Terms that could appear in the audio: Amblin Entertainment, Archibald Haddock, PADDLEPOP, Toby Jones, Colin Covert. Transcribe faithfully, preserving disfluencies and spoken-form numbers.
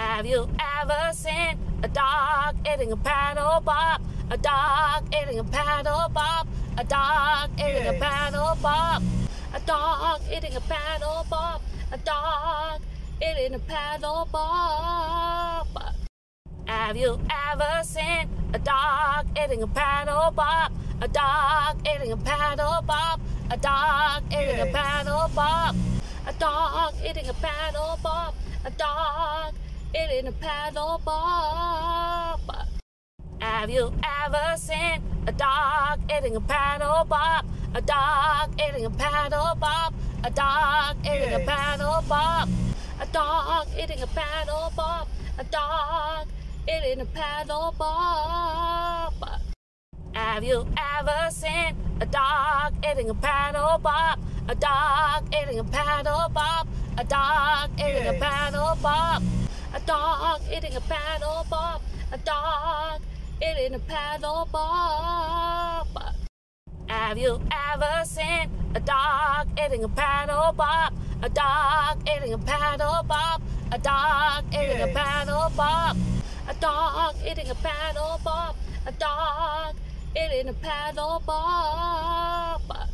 Have you ever seen a dog eating a paddle pop? A dog eating a paddle pop? A dog eating yes. a paddle pop? A dog eating a paddle pop? A dog eating a paddle pop? Have you ever seen a dog eating a paddle pop? A dog eating a paddle pop? A dog eating yes. a paddle pop? A dog eating a paddle pop? A dog eating a paddle pop. Have you ever seen a dog eating a paddle pop? A dog eating a paddle pop? A dog eating yes. a paddle pop? A dog eating a paddle pop? A dog eating a paddle pop? Have you ever seen a dog eating a paddle pop? A dog eating a paddle pop? A dog eating yes. a paddle pop? A dog eating a paddle pop? A dog eating a paddle pop? Have you ever seen a dog eating a paddle pop? A dog eating a paddle pop? A dog eating yes. a paddle pop? A dog eating a paddle pop? A dog eating a paddle pop?